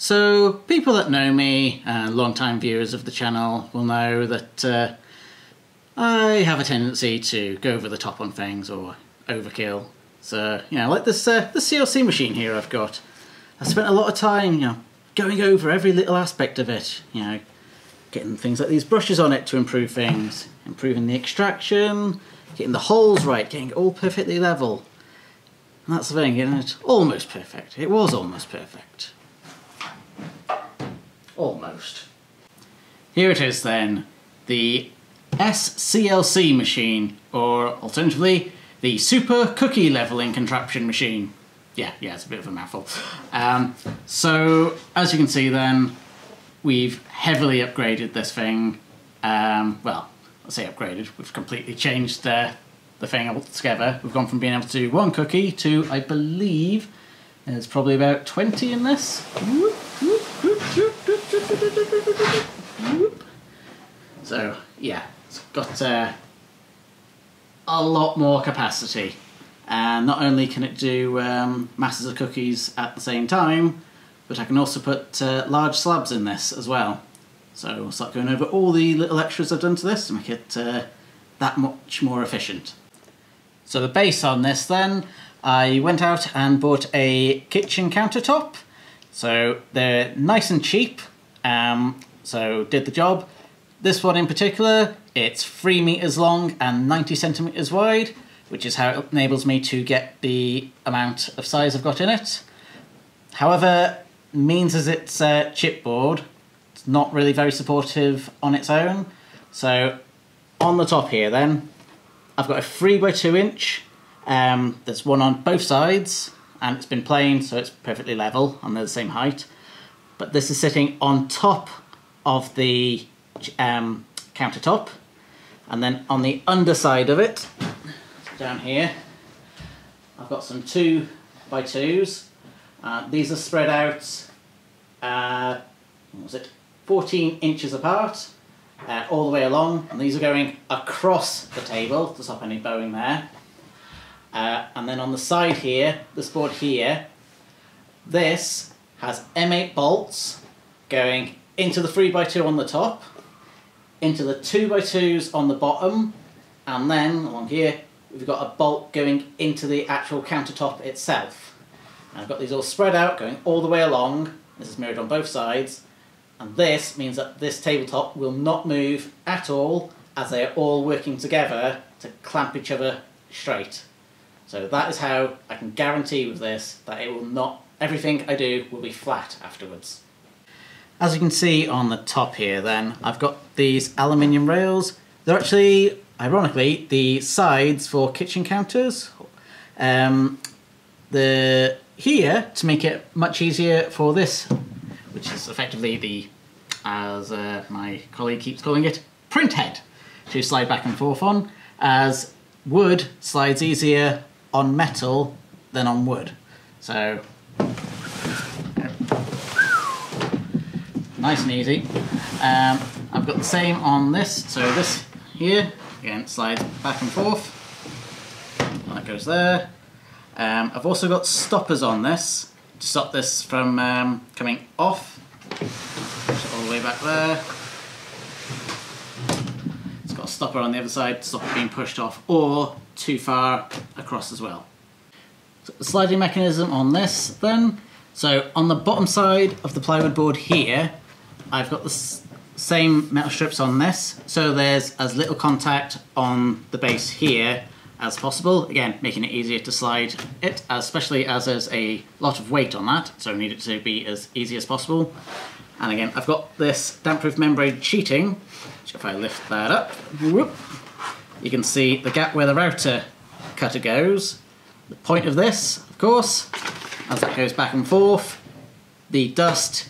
So people that know me, long-time viewers of the channel, will know that I have a tendency to go over the top on things or overkill. So, you know, like this CLC machine here I've got. I spent a lot of time, you know, going over every little aspect of it, you know, getting things like these brushes on it to improve things, improving the extraction, getting the holes right, getting it all perfectly level. And that's the thing, you know, it's almost perfect. It was almost perfect. Almost. Here it is then, the SCLC machine, or alternatively, the Super Cookie Leveling Contraption Machine. Yeah, it's a bit of a mouthful. So, as you can see then, we've heavily upgraded this thing. Well, I say upgraded, we've completely changed the thing altogether. We've gone from being able to do one cookie to, I believe, there's probably about 20 in this. So, yeah, it's got a lot more capacity. And not only can it do masses of cookies at the same time, but I can also put large slabs in this as well. So we'll start going over all the little extras I've done to this to make it that much more efficient. So the base on this then, I went out and bought a kitchen countertop. So they're nice and cheap, so did the job. This one in particular, it's 3 meters long and 90 centimeters wide, which is how it enables me to get the amount of size I've got in it. However, means as it's chipboard, it's not really very supportive on its own. So on the top here then, I've got a 3 by 2 inch, there's one on both sides, and it's been planed so it's perfectly level and they're the same height. But this is sitting on top of the countertop, and then on the underside of it, down here, I've got some 2 by 2s. These are spread out 14 inches apart all the way along, and these are going across the table to stop any bowing there. And then on the side here, this board here, this has M8 bolts going into the 3x2 on the top, into the 2x2s on the bottom, and then along here we've got a bolt going into the actual countertop itself. And I've got these all spread out going all the way along. This is mirrored on both sides, and this means that this tabletop will not move at all as they are all working together to clamp each other straight. So that is how I can guarantee with this that it will not, everything I do will be flat afterwards. As you can see on the top here then, I've got these aluminium rails. They're actually, ironically, the sides for kitchen counters. They're here to make it much easier for this, which is effectively the, as my colleague keeps calling it, print head to slide back and forth on, as wood slides easier on metal than on wood. So, nice and easy. I've got the same on this, so this here, again, slides back and forth. That goes there. I've also got stoppers on this to stop this from coming off. Push it all the way back there. It's got a stopper on the other side to stop it being pushed off or too far across as well. So the sliding mechanism on this then. So on the bottom side of the plywood board here, I've got the same metal strips on this, so there's as little contact on the base here as possible, again making it easier to slide it, especially as there's a lot of weight on that, so I need it to be as easy as possible. And again, I've got this damp-proof membrane sheeting, which if I lift that up, whoop, you can see the gap where the router cutter goes. The point of this, of course, as that goes back and forth, the dust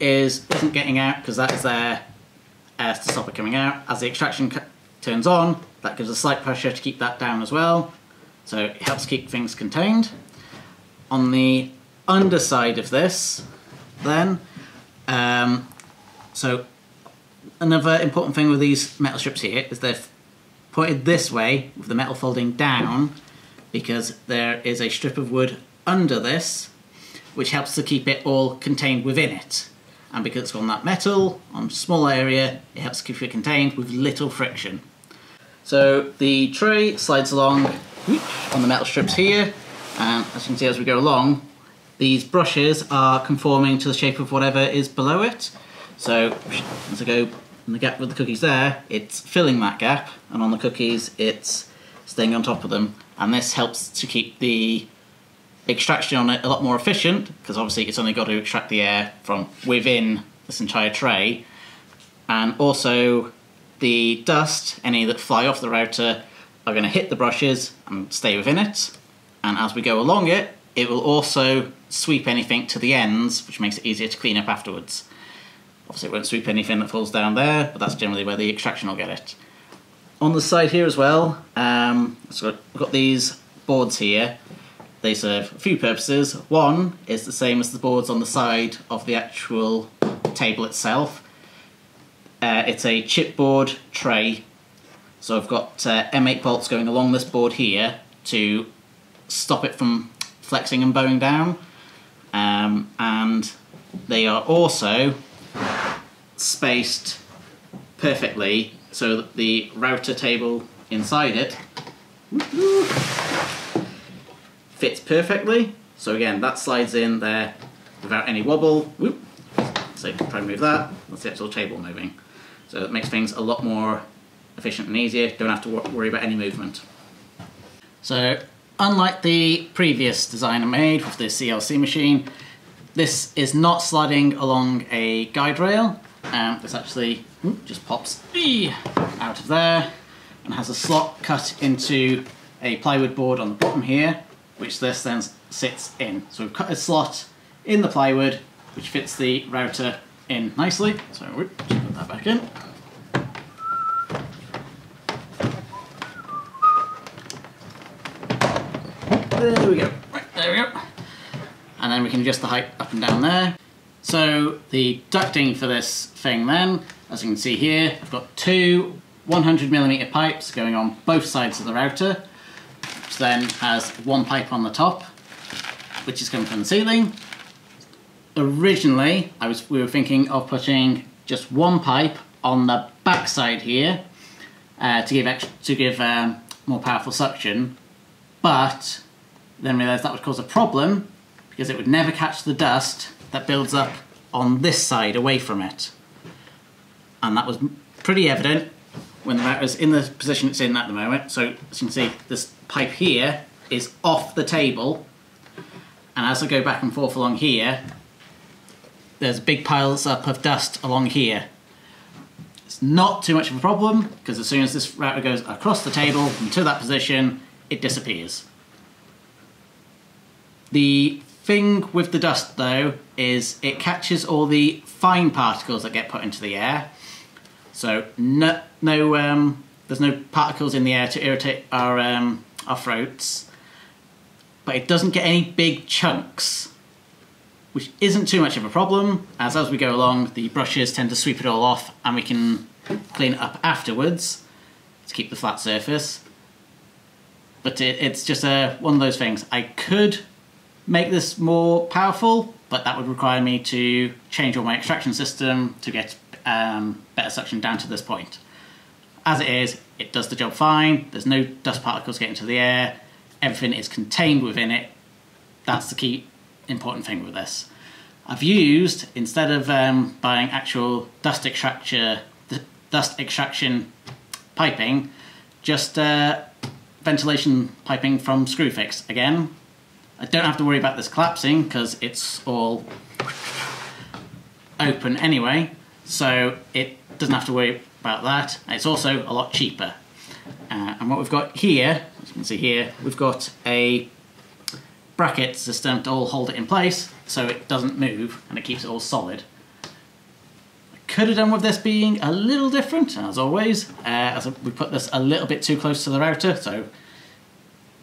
isn't getting out because that is there to stop it coming out. As the extraction turns on, that gives a slight pressure to keep that down as well, so it helps keep things contained. On the underside of this then, so another important thing with these metal strips here is they're pointed this way with the metal folding down, because there is a strip of wood under this which helps to keep it all contained within it. And because it's on that metal, on a small area, it helps keep it contained with little friction. So the tray slides along on the metal strips here, and as you can see as we go along, these brushes are conforming to the shape of whatever is below it. So as I go in the gap with the cookies there, it's filling that gap, and on the cookies it's staying on top of them, and this helps to keep the extraction on it a lot more efficient, because obviously it's only got to extract the air from within this entire tray, and also the dust, any that fly off the router, are going to hit the brushes and stay within it, and as we go along it, it will also sweep anything to the ends, which makes it easier to clean up afterwards. Obviously it won't sweep anything that falls down there, but that's generally where the extraction will get it. On the side here as well, so I've got these boards here. They serve a few purposes. One is the same as the boards on the side of the actual table itself. It's a chipboard tray. So I've got M8 bolts going along this board here to stop it from flexing and bowing down. And they are also spaced perfectly so that the router table inside it fits perfectly. So again, that slides in there without any wobble. Whoop. So try and move that, that's the actual table moving. So it makes things a lot more efficient and easier, don't have to worry about any movement. So unlike the previous design I made with the SCLC machine, this is not sliding along a guide rail. This actually just pops out of there and has a slot cut into a plywood board on the bottom here, which this then sits in. So we've cut a slot in the plywood, which fits the router in nicely. So we'll just put that back in. There we go, right, there we go. And then we can adjust the height up and down there. So the ducting for this thing then, as you can see here, I've got two 100mm pipes going on both sides of the router, which then has one pipe on the top, which is coming from the ceiling. Originally, we were thinking of putting just one pipe on the back side here to give more powerful suction, but then realised that would cause a problem because it would never catch the dust that builds up on this side away from it. And that was pretty evident when the router's in the position it's in at the moment. So as you can see, this pipe here is off the table, and as I go back and forth along here, there's big piles up of dust along here. It's not too much of a problem, because as soon as this router goes across the table into that position, it disappears. The thing with the dust though is it catches all the fine particles that get put into the air. So there's no particles in the air to irritate our throats, but it doesn't get any big chunks, which isn't too much of a problem, as we go along the brushes tend to sweep it all off and we can clean it up afterwards to keep the flat surface. But it's just one of those things. I could make this more powerful, but that would require me to change all my extraction system to get better suction down to this point. As it is, it does the job fine. There's no dust particles getting to the air. Everything is contained within it. That's the key important thing with this. I've used, instead of buying actual dust extraction piping, just ventilation piping from Screwfix. Again, I don't have to worry about this collapsing because it's all open anyway, so it doesn't have to worry about that. It's also a lot cheaper. And what we've got here, as you can see here, we've got a bracket system to all hold it in place so it doesn't move and it keeps it all solid. I could have done with this being a little different, as always, as we put this a little bit too close to the router. So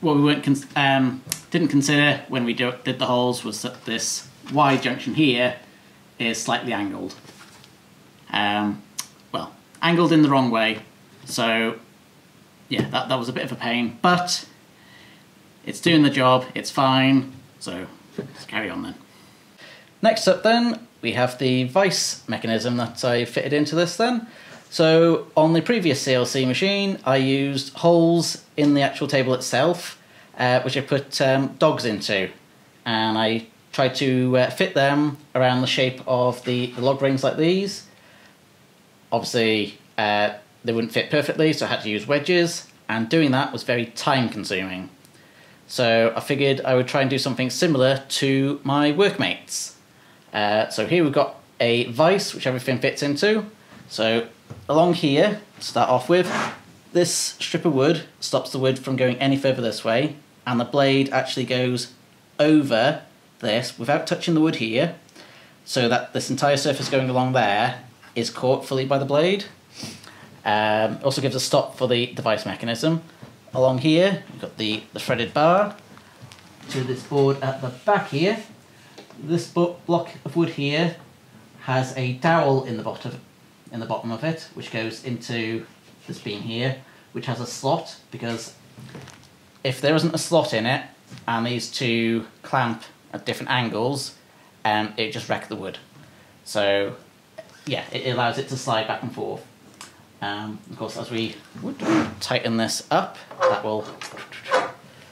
what we didn't consider when we did the holes was that this Y junction here is slightly angled. Well, angled in the wrong way, so yeah, that was a bit of a pain, but it's doing the job, it's fine, so let's carry on then. Next up then, we have the vice mechanism that I fitted into this then. So on the previous CLC machine, I used holes in the actual table itself, which I put dogs into, and I tried to fit them around the shape of the log rings like these. Obviously, they wouldn't fit perfectly, so I had to use wedges, and doing that was very time consuming. So I figured I would try and do something similar to my workmates. So here we've got a vice which everything fits into. So along here, to start off with, this strip of wood stops the wood from going any further this way, and the blade actually goes over this without touching the wood here, so that this entire surface going along there is caught fully by the blade. Also gives a stop for the vice mechanism. Along here, we've got the threaded bar to this board at the back here. This block of wood here has a dowel in the bottom of it, which goes into this beam here, which has a slot, because if there isn't a slot in it and these two clamp at different angles, it just wrecked the wood. So yeah, it allows it to slide back and forth. Of course, as we tighten this up, that will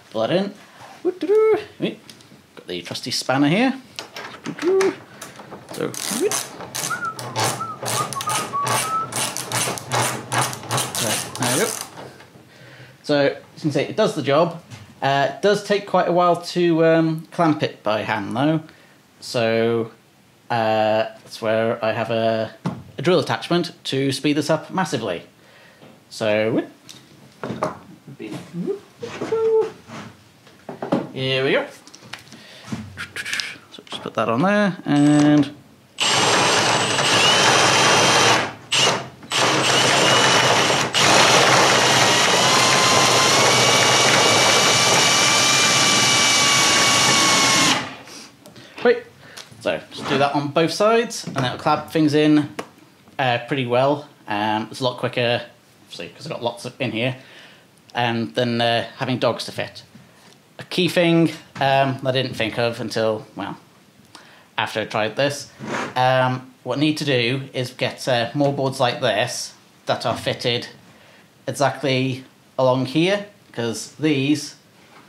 pull that in. Got the trusty spanner here. So, there we go. So, as you can see, it does the job. It does take quite a while to clamp it by hand, though. So, that's where I have a drill attachment to speed this up massively. So, here we go. So just put that on there, and great. So just do that on both sides, and that'll clamp things in pretty well. It's a lot quicker, obviously, because I've got lots of in here, than having dogs to fit. A key thing I didn't think of until, well, after I tried this, what I need to do is get more boards like this that are fitted exactly along here, because these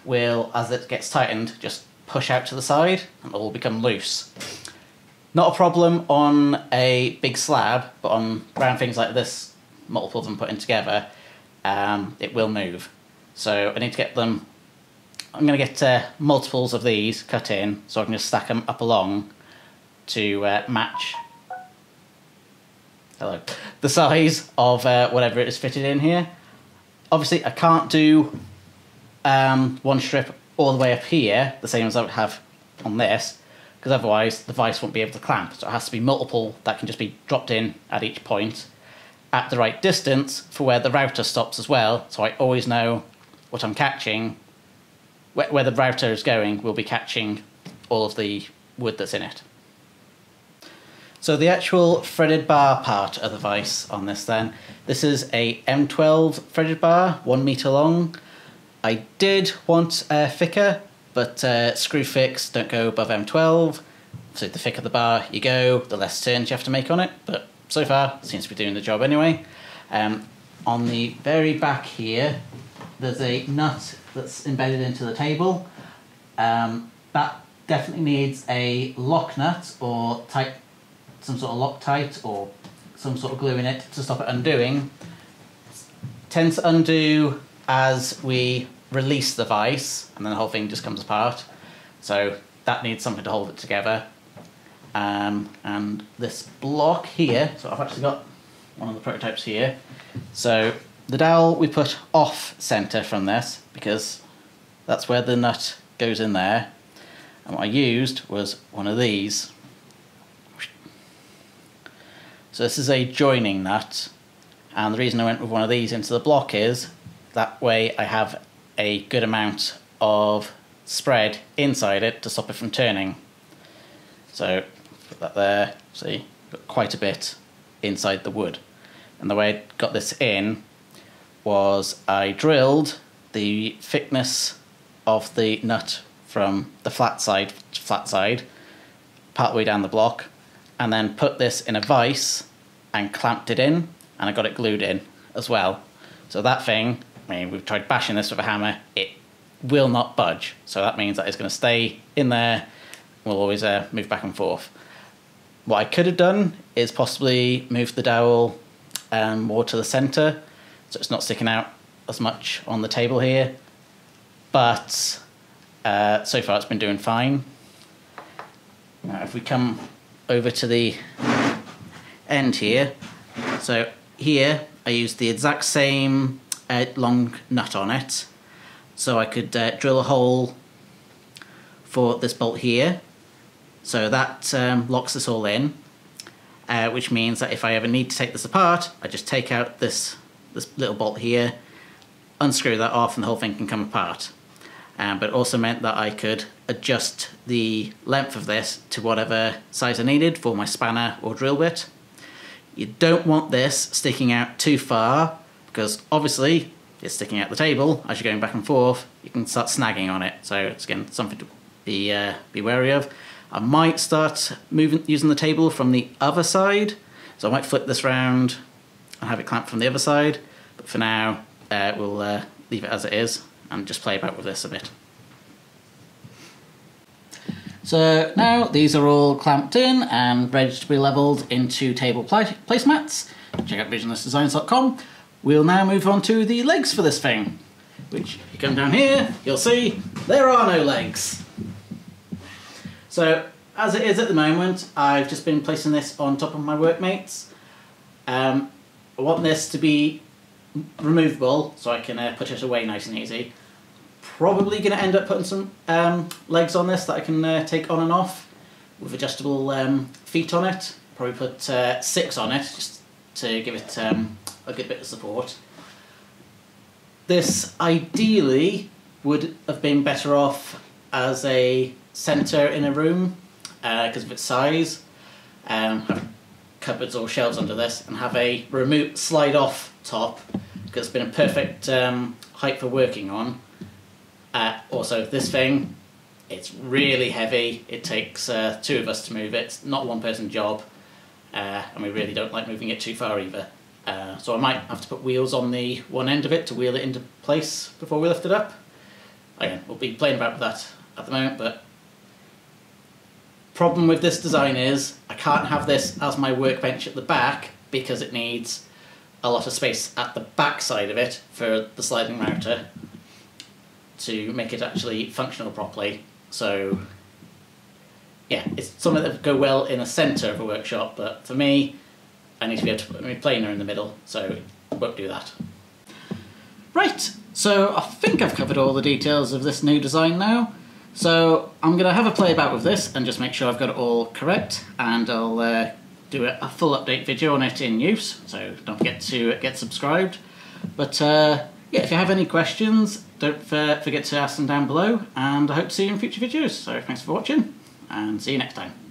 will, as it gets tightened, just push out to the side and all become loose. Not a problem on a big slab, but on round things like this, multiple of them put in together, it will move. So I need to get them, I'm going to get multiples of these cut in, so I can just stack them up along to match the size of whatever it is fitted in here. Obviously I can't do one strip all the way up here, the same as I would have on this, because otherwise the vice won't be able to clamp. So it has to be multiple that can just be dropped in at each point at the right distance for where the router stops as well, so I always know what I'm catching, where the router is going will be catching all of the wood that's in it. So the actual threaded bar part of the vice on this then, this is a M12 threaded bar, 1 meter long. I did want thicker, but Screwfix don't go above M12, so the thicker the bar you go, the less turns you have to make on it, but so far it seems to be doing the job anyway. On the very back here, there's a nut that's embedded into the table. That definitely needs a lock nut, or some sort of Loctite or some sort of glue in it to stop it undoing. It tends to undo as we release the vice, and then the whole thing just comes apart. So that needs something to hold it together. And this block here, so I've actually got one of the prototypes here. So the dowel we put off center from this, because that's where the nut goes in there. And what I used was one of these. So this is a joining nut. And the reason I went with one of these into the block is that way I have a good amount of spread inside it to stop it from turning. So put that there, see, got quite a bit inside the wood. And the way I got this in was I drilled the thickness of the nut from the flat side to flat side, partway down the block, and then put this in a vise and clamped it in, and I got it glued in as well. So that thing, I mean, we've tried bashing this with a hammer, it will not budge. So that means that it's going to stay in there, will always move back and forth. What I could have done is possibly move the dowel more to the center, so it's not sticking out as much on the table here, but so far it's been doing fine. Now if we come over to the end here, so here I used the exact same long nut on it, so I could drill a hole for this bolt here, so that locks this all in, which means that if I ever need to take this apart, I just take out this little bolt here, unscrew that off, and the whole thing can come apart. But it also meant that I could adjust the length of this to whatever size I needed for my spanner or drill bit. You don't want this sticking out too far, because obviously it's sticking out the table. As you're going back and forth, you can start snagging on it, so it's again something to be wary of. I might start using the table from the other side, so I might flip this round and have it clamped from the other side, but for now we'll leave it as it is and just play about with this a bit. So now these are all clamped in and ready to be levelled into table placemats. Check out visionlessdesigns.com. We'll now move on to the legs for this thing, which if you come down here, you'll see there are no legs. So as it is at the moment, I've just been placing this on top of my workmates. I want this to be removable so I can put it away nice and easy. Probably going to end up putting some legs on this that I can take on and off with adjustable feet on it. Probably put 6 on it just to give it a good bit of support. This ideally would have been better off as a center in a room because of its size. Have cupboards or shelves under this and have a remote slide off top, because it's been a perfect height for working on. Also this thing, it's really heavy. It takes 2 of us to move it. It's not one person job, and we really don't like moving it too far either. So I might have to put wheels on the one end of it to wheel it into place before we lift it up. Again, we'll be playing about with that at the moment, but problem with this design is I can't have this as my workbench at the back because it needs a lot of space at the back side of it for the sliding router to make it actually functional properly. So yeah, it's something that would go well in the centre of a workshop, but for me, I need to be able to put my planer in the middle, so it won't do that. Right, so I think I've covered all the details of this new design now. So I'm going to have a play about with this and just make sure I've got it all correct, and I'll do a full update video on it in use, so don't forget to get subscribed. But yeah, if you have any questions, don't forget to ask them down below, and I hope to see you in future videos. So thanks for watching, and see you next time.